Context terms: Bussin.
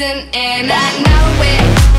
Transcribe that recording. Bussin', and I know it.